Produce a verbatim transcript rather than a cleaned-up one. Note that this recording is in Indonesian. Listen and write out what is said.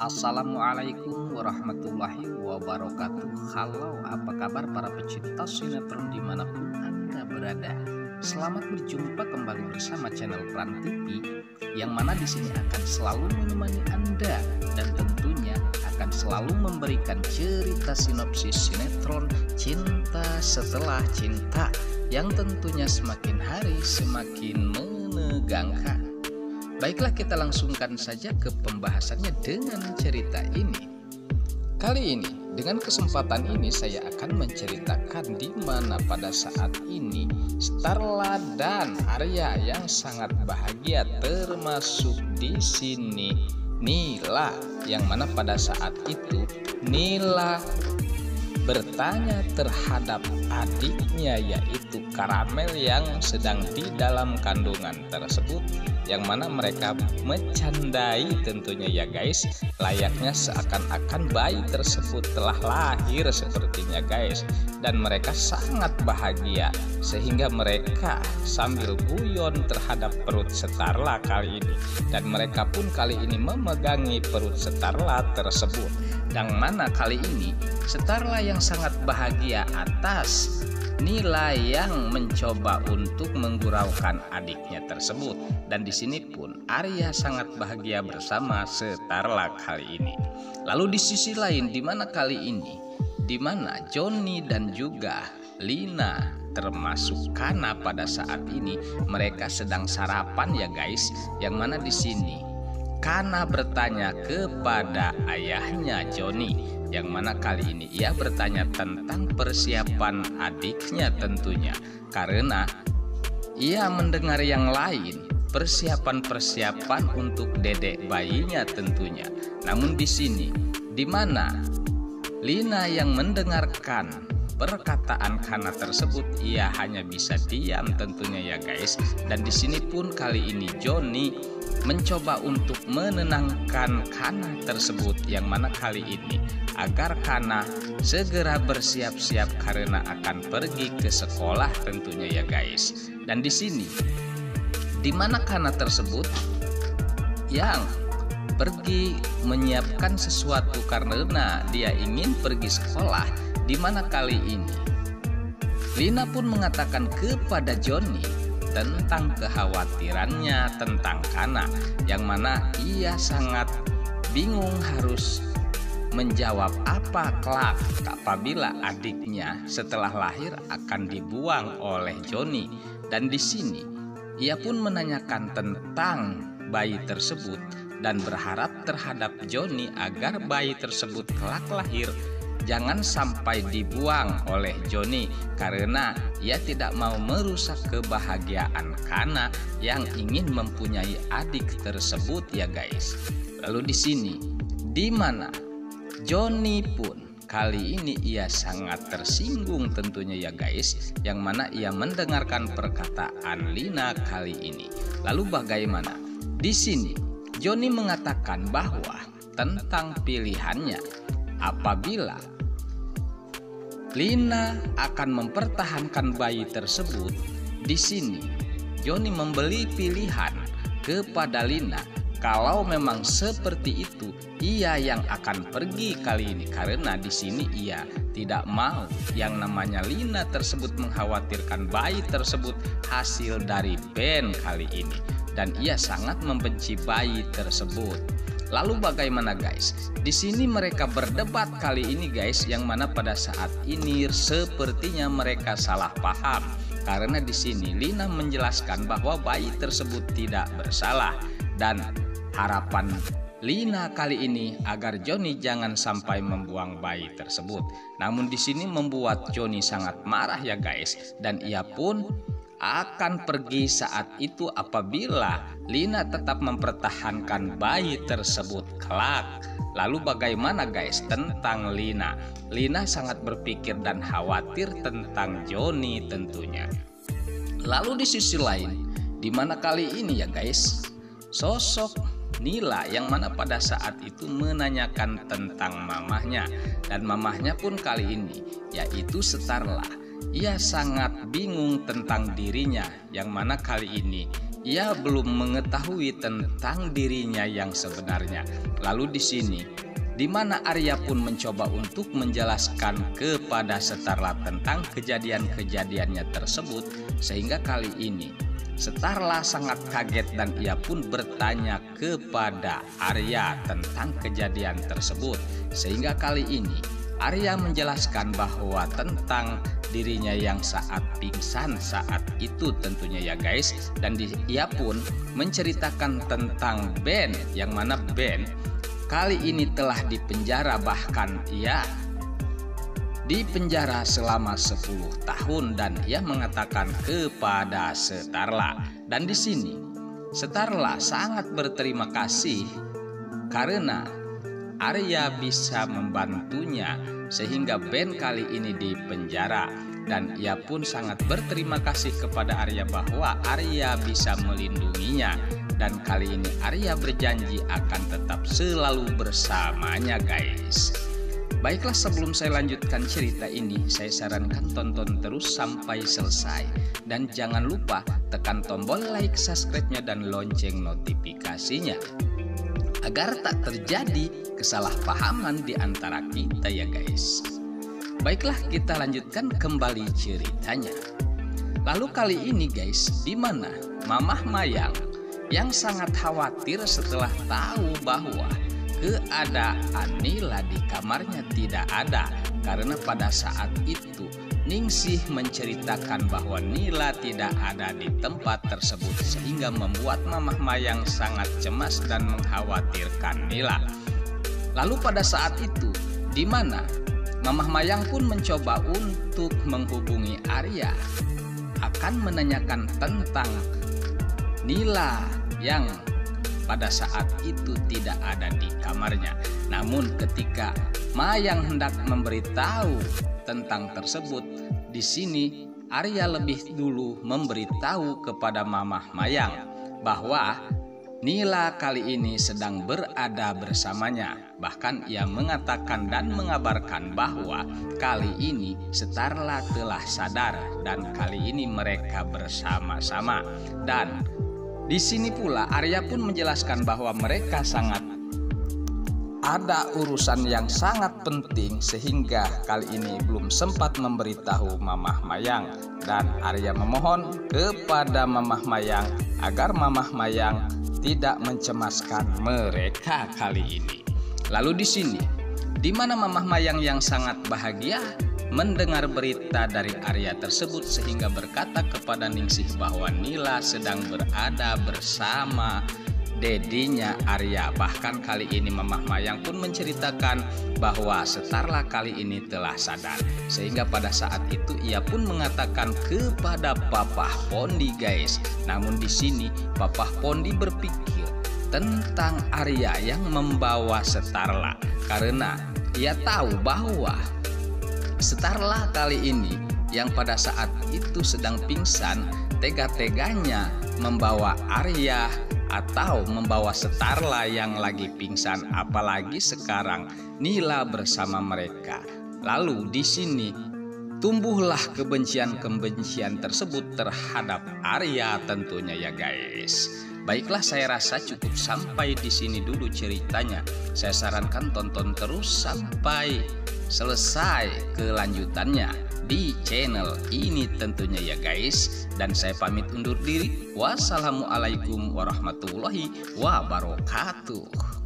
Assalamualaikum warahmatullahi wabarakatuh. Halo, apa kabar para pecinta sinetron dimanapun Anda berada. Selamat berjumpa kembali bersama channel Peran T V, yang mana di sini akan selalu menemani Anda dan tentunya akan selalu memberikan cerita sinopsis sinetron Cinta Setelah Cinta yang tentunya semakin hari semakin menegangkan. Baiklah, kita langsungkan saja ke pembahasannya dengan cerita ini. Kali ini, dengan kesempatan ini saya akan menceritakan di mana pada saat ini Starla dan Arya yang sangat bahagia, termasuk di sini Nila, yang mana pada saat itu Nila bertanya terhadap adiknya yaitu Karamel yang sedang di dalam kandungan tersebut, yang mana mereka mencandai tentunya ya guys, layaknya seakan-akan bayi tersebut telah lahir sepertinya guys, dan mereka sangat bahagia sehingga mereka sambil guyon terhadap perut Starla kali ini, dan mereka pun kali ini memegangi perut Starla tersebut, yang mana kali ini Starla yang sangat bahagia atas Nila yang mencoba untuk mengguraukan adiknya tersebut, dan di sini pun Arya sangat bahagia bersama Starla kali ini. Lalu di sisi lain, di mana kali ini, di mana Joni dan juga Lina termasuk Kana pada saat ini mereka sedang sarapan ya guys, yang mana di sini Kana bertanya kepada ayahnya Joni, yang mana kali ini ia bertanya tentang persiapan adiknya tentunya, karena ia mendengar yang lain persiapan-persiapan untuk dedek bayinya tentunya. Namun di sini, di mana Lina yang mendengarkan perkataan Kana tersebut, ia hanya bisa diam tentunya ya guys. Dan di sini pun kali ini Joni mencoba untuk menenangkan Kana tersebut, yang mana kali ini agar Kana segera bersiap-siap karena akan pergi ke sekolah tentunya ya guys. Dan di sini, di mana Kana tersebut yang pergi menyiapkan sesuatu karena dia ingin pergi sekolah, dimana kali ini Lina pun mengatakan kepada Joni tentang kekhawatirannya tentang Kana, yang mana ia sangat bingung harus menjawab apa kelak apabila adiknya setelah lahir akan dibuang oleh Joni. Dan di sini ia pun menanyakan tentang bayi tersebut dan berharap terhadap Joni agar bayi tersebut kelak lahir jangan sampai dibuang oleh Joni, karena ia tidak mau merusak kebahagiaan Kana yang ingin mempunyai adik tersebut ya guys. Lalu di sini, di mana Joni pun kali ini ia sangat tersinggung tentunya ya guys, yang mana ia mendengarkan perkataan Lina kali ini. Lalu bagaimana? Di sini Joni mengatakan bahwa tentang pilihannya apabila Lina akan mempertahankan bayi tersebut, di sini Joni membeli pilihan kepada Lina kalau memang seperti itu ia yang akan pergi kali ini, karena di sini ia tidak mau yang namanya Lina tersebut mengkhawatirkan bayi tersebut hasil dari Ben kali ini, dan ia sangat membenci bayi tersebut. Lalu bagaimana guys? Di sini mereka berdebat kali ini guys, yang mana pada saat ini sepertinya mereka salah paham, karena di sini Lina menjelaskan bahwa bayi tersebut tidak bersalah, dan harapan Lina kali ini agar Joni jangan sampai membuang bayi tersebut. Namun di sini membuat Joni sangat marah ya guys, dan ia pun akan pergi saat itu apabila Lina tetap mempertahankan bayi tersebut kelak. Lalu bagaimana guys tentang Lina? Lina sangat berpikir dan khawatir tentang Joni tentunya. Lalu di sisi lain, di mana kali ini ya guys, sosok Nila yang mana pada saat itu menanyakan tentang mamahnya, dan mamahnya pun kali ini yaitu Starla, ia sangat bingung tentang dirinya, yang mana kali ini ia belum mengetahui tentang dirinya yang sebenarnya. Lalu di sini, di mana Arya pun mencoba untuk menjelaskan kepada Starla tentang kejadian-kejadiannya tersebut, sehingga kali ini Starla sangat kaget dan ia pun bertanya kepada Arya tentang kejadian tersebut. Sehingga kali ini Arya menjelaskan bahwa tentang dirinya yang saat pingsan saat itu tentunya ya guys. Dan ia pun menceritakan tentang Ben, yang mana Ben kali ini telah dipenjara, bahkan ia di penjara selama sepuluh tahun, dan ia mengatakan kepada Starla. Dan di sini Starla sangat berterima kasih karena Arya bisa membantunya sehingga Ben kali ini di penjara, dan ia pun sangat berterima kasih kepada Arya bahwa Arya bisa melindunginya, dan kali ini Arya berjanji akan tetap selalu bersamanya guys. Baiklah, sebelum saya lanjutkan cerita ini, saya sarankan tonton terus sampai selesai. Dan jangan lupa tekan tombol like, subscribe-nya, dan lonceng notifikasinya, agar tak terjadi kesalahpahaman di antara kita ya guys. Baiklah, kita lanjutkan kembali ceritanya. Lalu kali ini guys, di mana Mamah Mayang yang sangat khawatir setelah tahu bahwa keadaan Nila di kamarnya tidak ada, karena pada saat itu Ningsih menceritakan bahwa Nila tidak ada di tempat tersebut, sehingga membuat Mamah Mayang sangat cemas dan mengkhawatirkan Nila. Lalu pada saat itu, di mana Mamah Mayang pun mencoba untuk menghubungi Arya akan menanyakan tentang Nila yang pada saat itu tidak ada di kamarnya. Namun ketika Mayang hendak memberitahu tentang tersebut, di sini Arya lebih dulu memberitahu kepada Mamah Mayang bahwa Nila kali ini sedang berada bersamanya. Bahkan ia mengatakan dan mengabarkan bahwa kali ini Starla telah sadar dan kali ini mereka bersama-sama. Dan di sini pula Arya pun menjelaskan bahwa mereka sangat ada urusan yang sangat penting, sehingga kali ini belum sempat memberitahu Mamah Mayang. Dan Arya memohon kepada Mamah Mayang agar Mamah Mayang tidak mencemaskan mereka kali ini. Lalu di sini, di mana Mamah Mayang yang sangat bahagia mendengar berita dari Arya tersebut, sehingga berkata kepada Ningsih bahwa Nila sedang berada bersama dedinya Arya. Bahkan kali ini Mamah Mayang pun menceritakan bahwa Starla kali ini telah sadar, sehingga pada saat itu ia pun mengatakan kepada Papa Pondi guys. Namun di sini Papa Pondi berpikir tentang Arya yang membawa Starla, karena ia tahu bahwa Starla kali ini yang pada saat itu sedang pingsan tega-teganya membawa Arya atau membawa Starla yang lagi pingsan, apalagi sekarang Nila bersama mereka. Lalu di sini tumbuhlah kebencian-kebencian tersebut terhadap Arya tentunya ya guys. Baiklah, saya rasa cukup sampai di sini dulu ceritanya. Saya sarankan tonton terus sampai selesai kelanjutannya di channel ini tentunya ya guys. Dan saya pamit undur diri. Wassalamualaikum warahmatullahi wabarakatuh.